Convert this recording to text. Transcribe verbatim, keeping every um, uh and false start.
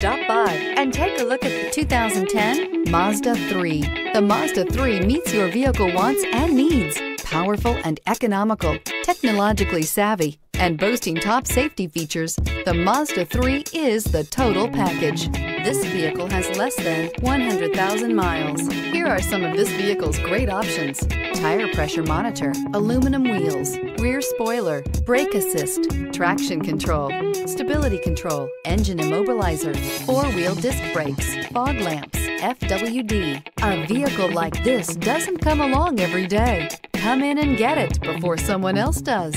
Stop by and take a look at the two thousand ten Mazda three. The Mazda three meets your vehicle wants and needs. Powerful and economical, technologically savvy, and boasting top safety features, the Mazda three is the total package. This vehicle has less than one hundred thousand miles. Here are some of this vehicle's great options: tire pressure monitor, aluminum wheels, rear spoiler, brake assist, traction control, stability control, engine immobilizer, four-wheel disc brakes, fog lamps, F W D. A vehicle like this doesn't come along every day. Come in and get it before someone else does.